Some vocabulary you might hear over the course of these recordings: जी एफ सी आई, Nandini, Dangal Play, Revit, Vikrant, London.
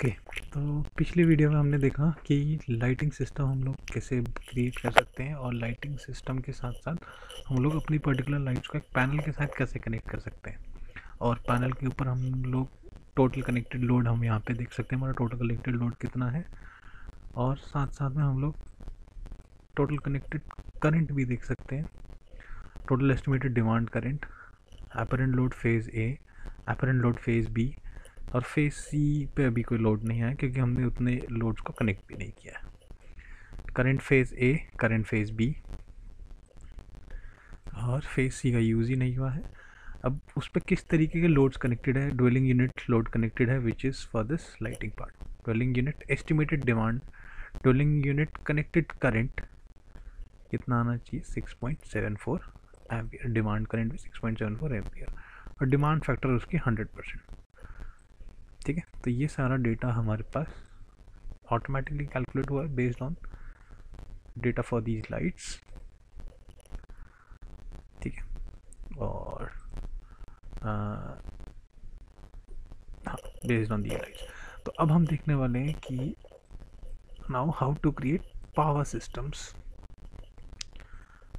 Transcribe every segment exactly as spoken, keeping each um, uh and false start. Okay okay, तो पिछली video में हमने देखा कि लाइटिंग सिस्टम हम लोग कैसे क्रिएट कर सकते हैं और लाइटिंग सिस्टम के साथ साथ हम लोग अपनी पर्टिकुलर लाइट्स को एक पैनल के साथ कैसे कनेक्ट कर सकते हैं। और पैनल के ऊपर हम लोग टोटल कनेक्टेड लोड हम यहाँ पे देख सकते हैं, हमारा टोटल कनेक्टेड लोड कितना है। और साथ साथ में हम लोग टोटल कनेक्टेड करेंट भी देख सकते हैं, total estimated demand current, apparent load phase A, apparent load phase B, और फेज़ सी पे अभी कोई लोड नहीं आया क्योंकि हमने उतने लोड्स को कनेक्ट भी नहीं किया है। Current phase A, current phase B और फेज़ सी का यूज़ ही नहीं हुआ है। अब उस पर किस तरीके के लोड्स कनेक्टेड है, ड्वेलिंग यूनिट लोड कनेक्टेड है which is for this lighting part, dwelling unit estimated demand, dwelling unit connected current कितना आना चाहिए six point seven four ampere, demand current भी six point seven four ampere और demand factor उसकी hundred percent. ठीक है, तो ये सारा डेटा हमारे पास ऑटोमेटिकली कैलकुलेट हुआ है based on data for these lights. ठीक है, और हाँ बेस्ड ऑन दीज लाइट्स। तो अब हम देखने वाले हैं कि now how to create power systems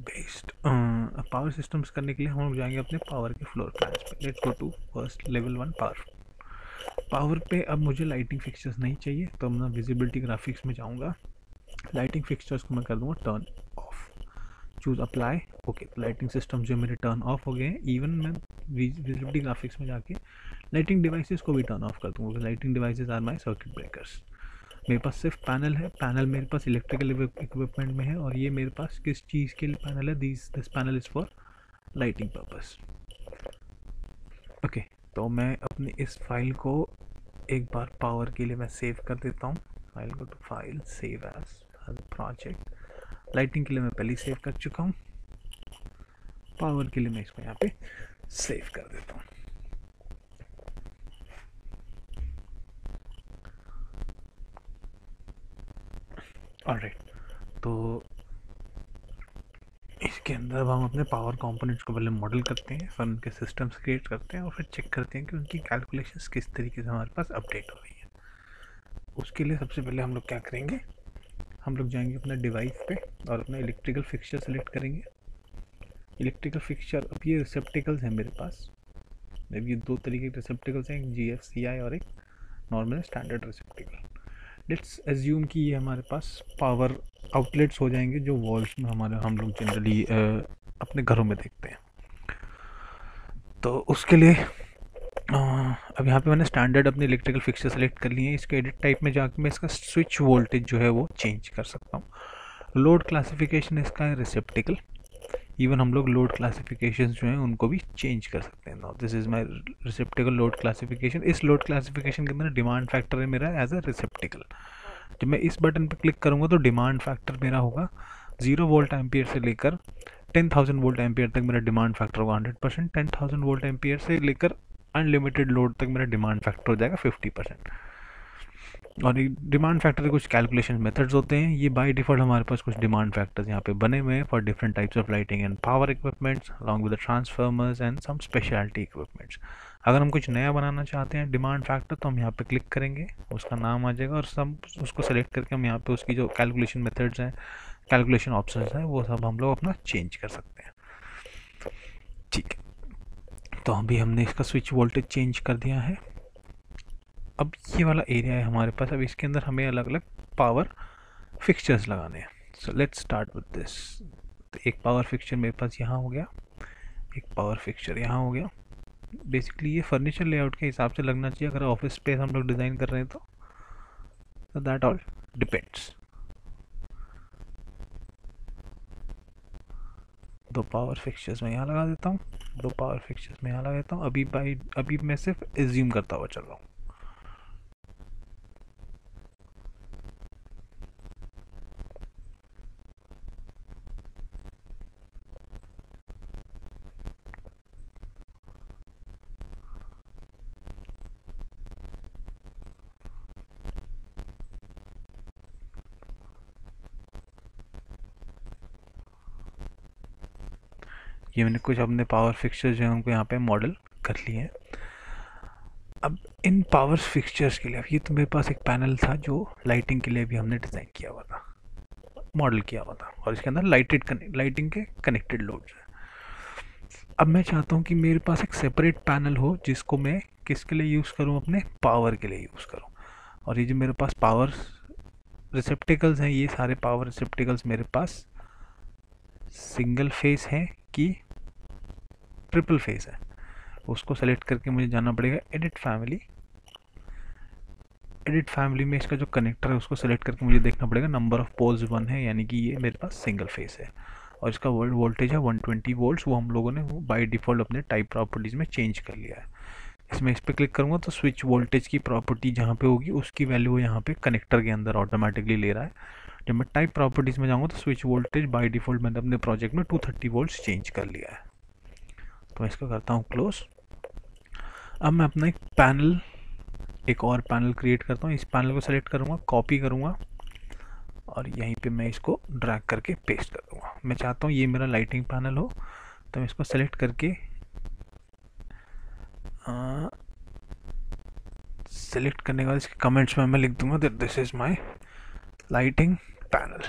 based. Power systems करने के लिए हम जाएंगे अपने पावर के फ्लोर प्लान्स पे। Let's go to first level one power. Power पे अब मुझे लाइटिंग फिक्सचर्स नहीं चाहिए तो मैं विजिबिलिटी ग्राफिक्स में जाऊंगा, लाइटिंग फिक्सचर्स को मैं कर दूंगा turn off, choose apply okay. तो लाइटिंग सिस्टम जो मेरे टर्न ऑफ हो गए हैं। इवन मैं विजिबिलिटी ग्राफिक्स में जाके लाइटिंग डिवाइसेस को भी टर्न ऑफ कर दूंगा। Lighting devices are my circuit breakers. मेरे पास सिर्फ पैनल है, पैनल मेरे पास इलेक्ट्रिकल इक्विपमेंट में है और ये मेरे पास किस चीज़ के लिए पैनल है, this this panel is for lighting purpose. Okay, तो मैं अपने इस फाइल को एक बार पावर के लिए मैं सेव कर देता हूँ। फाइल को तो file save as project. Lighting के लिए मैं पहले सेव कर चुका हूँ, पावर के लिए मैं इसको यहाँ पे सेव कर देता हूँ। ऑलराइट, तो इसके अंदर अब हम अपने पावर कंपोनेंट्स को पहले मॉडल करते हैं, फिर उनके सिस्टम्स क्रिएट करते हैं और फिर चेक करते हैं कि उनकी कैलकुलेशंस किस तरीके से हमारे पास अपडेट हो रही है। उसके लिए सबसे पहले हम लोग क्या करेंगे, हम लोग जाएंगे अपने डिवाइस पे और अपना इलेक्ट्रिकल फिक्सचर सेलेक्ट करेंगे। इलेक्ट्रिकल फिक्सचर, अब ये रिसेप्टिकल्स हैं मेरे पास। अब ये दो तरीके के रिसेप्टिकल्स हैं, एक जी एफ सी आई और एक normal standard receptacle. Let's assume कि ये हमारे पास पावर आउटलेट्स हो जाएंगे जो वॉल्स में हमारे हम लोग जनरली अपने घरों में देखते हैं। तो उसके लिए अब यहाँ पे मैंने स्टैंडर्ड अपने इलेक्ट्रिकल फिक्सचर सेलेक्ट कर लिए हैं। इसके एडिट टाइप में जाकर मैं इसका स्विच वोल्टेज जो है वो चेंज कर सकता हूँ। लोड क्लासिफिकेशन इसका है रिसेप्टिकल। इवन हम लोग लोड क्लासिफिकेशन जो हैं उनको भी चेंज कर सकते हैं। Now this is my receptacle load classification. इस लोड क्लासिफिकेशन के अंदर डिमांड फैक्टर है मेरा एज अ रिसेप्टिकल। जब मैं इस बटन पर क्लिक करूँगा तो डिमांड फैक्टर मेरा होगा जीरो वोल्ट एम्पियर से लेकर टेन थाउजेंड वोल्ट एम्पियर तक। मेरा डिमांड फैक्टर होगा hundred percent. Ten thousand volt ampere से लेकर अनलिमिटेड लोड तक मेरा डिमांड फैक्टर हो जाएगा फिफ्टी परसेंट। और डिमांड फैक्टर के कुछ कैलकुलेशन मेथड्स होते हैं। ये बाय डिफ़ॉल्ट हमारे पास कुछ डिमांड फैक्टर्स यहाँ पे बने हुए हैं for different types of lighting and power equipments along with the transformers and some speciality equipments. अगर हम कुछ नया बनाना चाहते हैं डिमांड फैक्टर तो हम यहाँ पे क्लिक करेंगे, उसका नाम आ जाएगा और सब उसको सेलेक्ट करके हम यहाँ पर उसकी जो कैलकुलेशन मेथड्स हैं, कैलकुलेशन ऑप्शन हैं, वो सब हम लोग अपना चेंज कर सकते हैं। ठीक है, तो अभी हमने इसका स्विच वोल्टेज चेंज कर दिया है। अब ये वाला एरिया है हमारे पास, अब इसके अंदर हमें अलग अलग पावर फिक्सचर्स लगाने हैं। So let's start with this. तो एक पावर फिक्सचर मेरे पास यहाँ हो गया, एक पावर फिक्सचर यहाँ हो गया। बेसिकली ये फर्नीचर लेआउट के हिसाब से लगना चाहिए अगर ऑफिस स्पेस हम लोग डिज़ाइन कर रहे हैं तो। That all depends. दो पावर फिक्सचर्स मैं यहाँ लगा देता हूँ, दो पावर फिक्सचर्स मैं यहाँ लगा देता हूँ। अभी बाई अभी मैं सिर्फ एज्यूम करता हुआ चल रहा हूँ। ये मैंने कुछ अपने पावर फिक्सचर्स जो है उनको यहाँ पे मॉडल कर लिए हैं। अब इन पावर फिक्सचर्स के लिए, ये तो मेरे पास एक पैनल था जो लाइटिंग के लिए भी हमने डिज़ाइन किया हुआ था, मॉडल किया हुआ था, और इसके अंदर लाइटेड लाइटिंग के कनेक्टेड लोड हैं। अब मैं चाहता हूँ कि मेरे पास एक सेपरेट पैनल हो जिसको मैं किसके लिए यूज़ करूँ, अपने पावर के लिए यूज़ करूँ। और ये जो मेरे पास पावर रिसेप्टिकल्स हैं, ये सारे पावर रिसेप्टिकल्स मेरे पास सिंगल फेस हैं कि ट्रिपल फेस है, उसको सेलेक्ट करके मुझे जाना पड़ेगा एडिट फैमिली। एडिट फैमिली में इसका जो कनेक्टर है उसको सेलेक्ट करके मुझे देखना पड़ेगा नंबर ऑफ़ पोल्स वन है, यानी कि ये मेरे पास सिंगल फेस है, और इसका वर्ल्ड वोल्टेज है वन ट्वेंटी वोल्ट्स। वो हम लोगों ने वो बाई डिफ़ॉल्ट अपने टाइप प्रॉपर्टीज़ में चेंज कर लिया है। इसमें इस पर क्लिक करूँगा तो स्विच वोल्टेज की प्रॉपर्टी जहाँ पे होगी उसकी वैल्यू वो यहाँ पे कनेक्टर के अंदर ऑटोमेटिकली ले रहा है। जब मैं टाइप प्रॉपर्टीज़ में जाऊँगा तो स्विच वोल्टेज बाई डिफ़ॉल्ट मैंने अपने प्रोजेक्ट में टू थर्टी वोल्ट्स चेंज कर लिया है। तो मैं इसका करता हूँ क्लोज। अब मैं अपना एक पैनल, एक और पैनल क्रिएट करता हूँ। इस पैनल को सेलेक्ट करूँगा, कॉपी करूँगा और यहीं पे मैं इसको ड्रैग करके पेस्ट कर दूँगा। मैं चाहता हूँ ये मेरा लाइटिंग पैनल हो, तो मैं इसको सेलेक्ट करके सेलेक्ट करने के बाद इसके कमेंट्स में मैं लिख दूँगा that this is my lighting panel,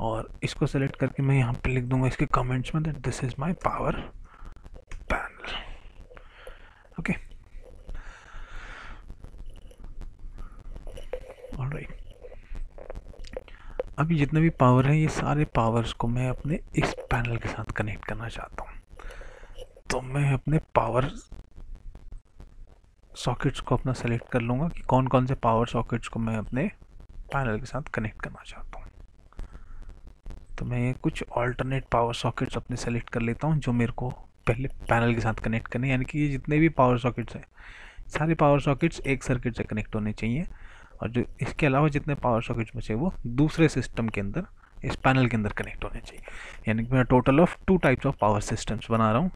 और इसको सेलेक्ट करके मैं यहाँ पे लिख दूँगा इसके कमेंट्स में that this is my power panel. Okay, alright. अभी जितने भी पावर हैं ये सारे पावर्स को मैं अपने इस पैनल के साथ कनेक्ट करना चाहता हूँ, तो मैं अपने पावर सॉकेट्स को अपना सेलेक्ट कर लूँगा कि कौन कौन से पावर सॉकेट्स को मैं अपने पैनल के साथ कनेक्ट करना चाहता हूँ। तो मैं कुछ अल्टरनेट पावर सॉकेट्स अपने सेलेक्ट कर लेता हूँ जो मेरे को पहले पैनल के साथ कनेक्ट करने, यानी कि ये जितने भी पावर सॉकेट्स हैं सारे पावर सॉकेट्स एक सर्किट से कनेक्ट होने चाहिए, और जो इसके अलावा जितने पावर सॉकेट्स बचे वो दूसरे सिस्टम के अंदर, इस पैनल के अंदर कनेक्ट होने चाहिए। यानी कि मैं total of two types of power systems बना रहा हूँ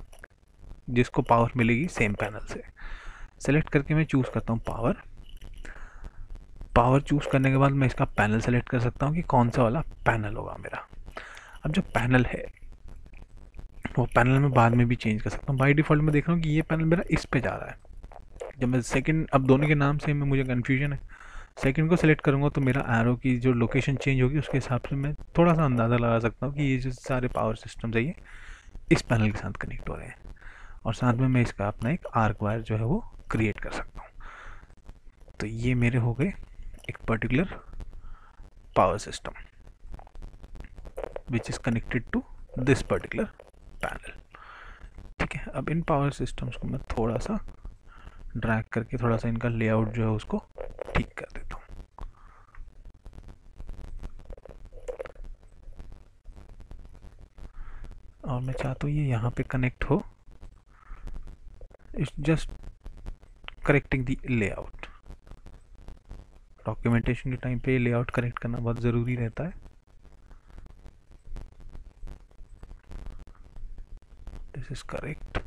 जिसको पावर मिलेगी सेम पैनल से। सेलेक्ट करके मैं चूज़ करता हूँ पावर। पावर चूज़ करने के बाद मैं इसका पैनल सेलेक्ट कर सकता हूँ कि कौन सा वाला पैनल होगा मेरा। अब जो पैनल है वो पैनल में बाद में भी चेंज कर सकता हूँ। बाई डिफ़ॉल्ट मैं देख रहा हूँ कि ये पैनल मेरा इस पर जा रहा है। जब मैं सेकेंड, अब दोनों के नाम से में मुझे कन्फ्यूजन है, सेकंड को सिलेक्ट करूँगा तो मेरा एरो की जो लोकेशन चेंज होगी उसके हिसाब से मैं थोड़ा सा अंदाज़ा लगा सकता हूँ कि ये जो सारे पावर सिस्टम्स है ये इस पैनल के साथ कनेक्ट हो रहे हैं, और साथ में मैं इसका अपना एक आर्क वायर जो है वो क्रिएट कर सकता हूँ। तो ये मेरे हो गए एक particular power system which is connected to this particular panel. ठीक है, अब इन पावर सिस्टम्स को मैं थोड़ा सा ड्रैग करके थोड़ा सा इनका लेआउट जो है उसको ठीक कर देता हूँ। और मैं चाहता हूँ ये यहाँ पे कनेक्ट हो, it's just correcting the layout. Documentation के टाइम पे लेआउट करेक्ट करना बहुत ज़रूरी रहता है। This is correct.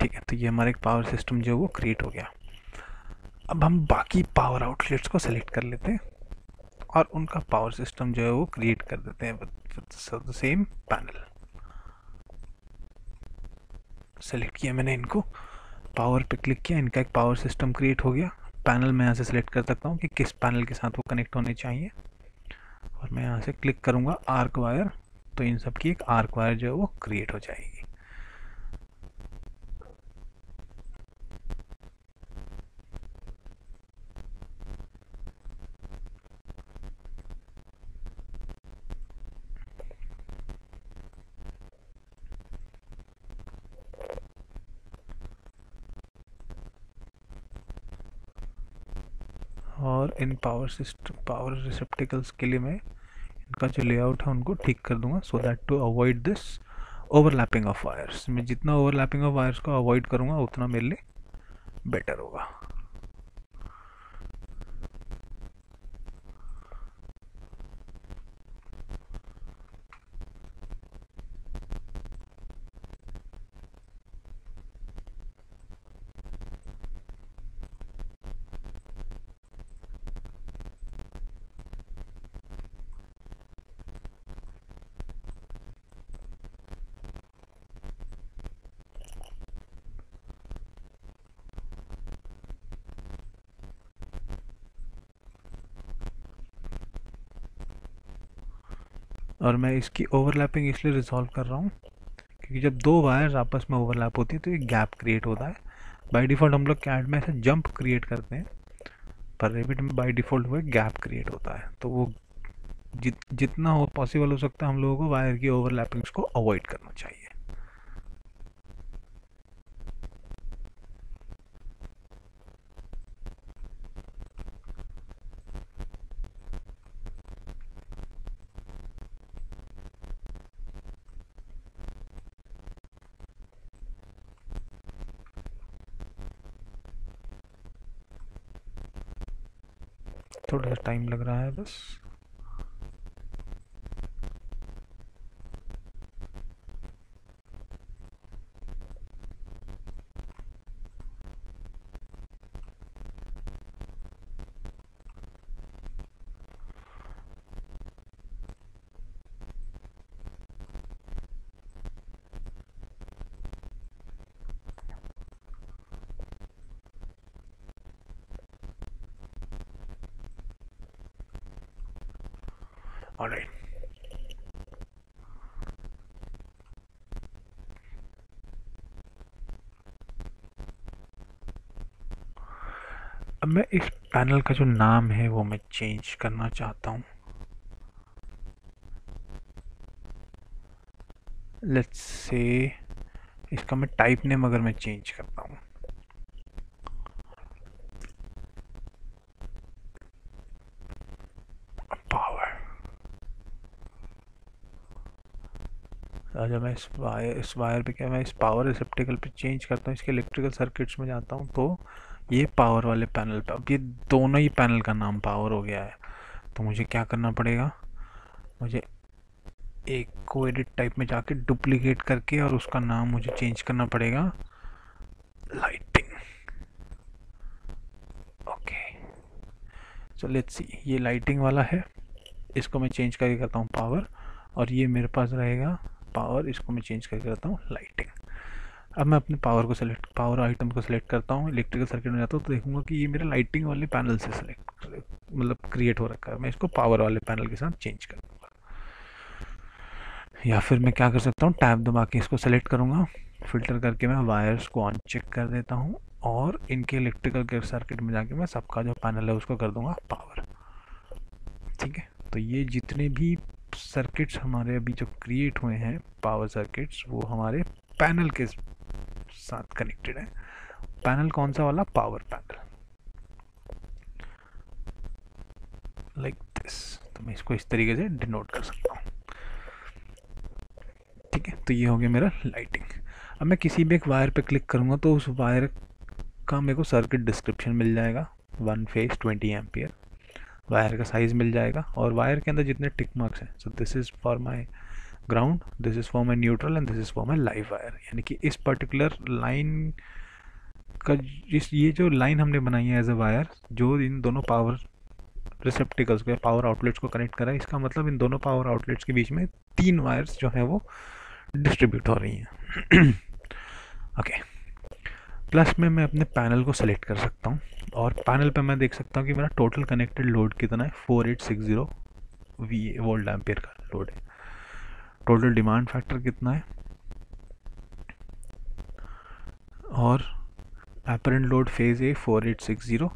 ठीक है, तो ये हमारा एक पावर सिस्टम जो है वो क्रिएट हो गया। अब हम बाकी पावर आउटलेट्स को सेलेक्ट कर लेते हैं और उनका पावर सिस्टम जो है वो क्रिएट कर देते हैं with the same panel. Select किया मैंने इनको, पावर पे क्लिक किया, इनका एक पावर सिस्टम क्रिएट हो गया। पैनल मैं यहाँ से सेलेक्ट कर सकता हूँ कि किस पैनल के साथ वो कनेक्ट होने चाहिए, और मैं यहाँ से क्लिक करूँगा आर्क वायर, तो इन सब की एक आर्क वायर जो है वो क्रिएट हो जाएगी। और इन पावर सिस्टम पावर रिसेप्टिकल्स के लिए मैं इनका जो लेआउट है उनको ठीक कर दूंगा so that to avoid this overlapping of wires. मैं जितना ओवरलैपिंग ऑफ वायर्स को अवॉइड करूंगा उतना मेरे लिए बेटर होगा। और मैं इसकी ओवरलैपिंग इसलिए रिजॉल्व कर रहा हूँ क्योंकि जब दो वायर्स आपस में ओवरलैप होती है तो एक गैप क्रिएट होता है। बाय डिफ़ॉल्ट हम लोग कैड में ऐसा जंप क्रिएट करते हैं, पर रेविट में बाय डिफ़ॉल्ट वो एक गैप क्रिएट होता है। तो वो जित, जितना हो पॉसिबल हो सकता है हम लोगों को वायर की ओवरलैपिंग्स को अवॉइड करना चाहिए। थोड़ा सा टाइम लग रहा है बस। Alright. अब मैं इस पैनल का जो नाम है वो मैं चेंज करना चाहता हूँ। लेट्स से इसका मैं टाइप नेम अगर मैं चेंज करता हूँ जब मैं इस वायर इस वायर पे क्या मैं इस पावर रिसेप्टिकल पे चेंज करता हूँ, इसके इलेक्ट्रिकल सर्किट्स में जाता हूँ तो ये पावर वाले पैनल पे, अब ये दोनों ही पैनल का नाम पावर हो गया है। तो मुझे क्या करना पड़ेगा, मुझे एक को एडिट टाइप में जाके डुप्लीकेट करके और उसका नाम मुझे चेंज करना पड़ेगा lighting. Okay so let's see, ये लाइटिंग वाला है, इसको मैं चेंज करके करता हूँ पावर, और ये मेरे पास रहेगा पावर, इसको मैं चेंज करके करता हूँ लाइटिंग। अब मैं अपने पावर को सेलेक्ट पावर आइटम को सेलेक्ट करता हूँ, इलेक्ट्रिकल सर्किट में जाता हूँ तो देखूँगा कि ये मेरे लाइटिंग वाले पैनल से सेलेक्ट मतलब क्रिएट हो रखा है। मैं इसको पावर वाले पैनल के साथ चेंज कर दूँगा, या फिर मैं क्या कर सकता हूँ, टैब दबा के इसको सेलेक्ट करूँगा, फिल्टर करके मैं वायर्स को ऑन चेक कर देता हूँ और इनके इलेक्ट्रिकल सर्किट में जाके मैं सबका जो पैनल है उसको कर दूँगा पावर। ठीक है, तो ये जितने भी सर्किट्स हमारे अभी जो क्रिएट हुए हैं पावर सर्किट्स, वो हमारे पैनल के साथ कनेक्टेड है। पैनल कौन सा वाला, पावर पैनल, लाइक दिस। तो मैं इसको इस तरीके से डिनोट कर सकता हूँ। ठीक है, तो ये हो गया मेरा लाइटिंग। अब मैं किसी भी एक वायर पे क्लिक करूँगा तो उस वायर का मेरे को सर्किट डिस्क्रिप्शन मिल जाएगा, one phase twenty ampere, wire का साइज़ मिल जाएगा और वायर के अंदर जितने टिक मार्क्स हैं। So this is for my ground, this is for my neutral and this is for my live wire. यानी कि इस पर्टिकुलर लाइन का जिस ये जो लाइन हमने बनाई है एज अ वायर जो इन दोनों पावर रिसेप्टिकल्स को, पावर आउटलेट्स को कनेक्ट करा है, इसका मतलब इन दोनों पावर आउटलेट्स के बीच में तीन वायर्स जो हैं वो डिस्ट्रीब्यूट हो रही हैं। Okay okay. प्लस में मैं अपने पैनल को सेलेक्ट कर सकता हूँ और पैनल पे मैं देख सकता हूँ कि मेरा टोटल कनेक्टेड लोड कितना है, four eight six zero V volt ampere का लोड है। टोटल डिमांड फैक्टर कितना है और apparent load phase A four eight six zero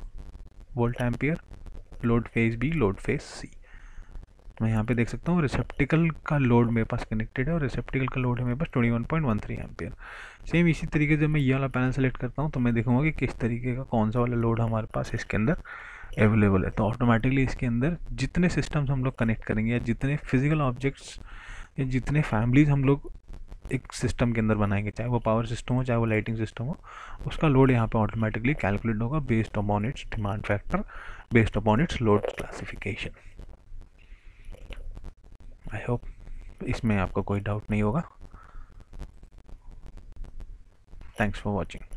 volt ampere, load phase B, load phase C. मैं यहाँ पे देख सकता हूँ रिसेप्टिकल का लोड मेरे पास कनेक्टेड है और रिसेप्टिकल का लोड है मेरे पास twenty one point one three ampere. Same इसी तरीके से जब मैं ये वाला पैनल सेलेक्ट करता हूँ तो मैं देखूँगा कि किस तरीके का कौन सा वाला लोड हमारे पास इसके अंदर अवेलेबल है। तो ऑटोमेटिकली इसके अंदर जितने सिस्टम्स हम लोग कनेक्ट करेंगे या जितने फिजिकल ऑब्जेक्ट्स या जितने फैमिलीज हम लोग एक सिस्टम के अंदर बनाएंगे, चाहे वो पावर सिस्टम हो चाहे वो लाइटिंग सिस्टम हो, उसका लोड यहाँ पे ऑटोमेटिकली कैलकुलेट होगा based upon its demand factor, based upon its load classification. I hope इसमें आपको कोई डाउट नहीं होगा। Thanks for watching.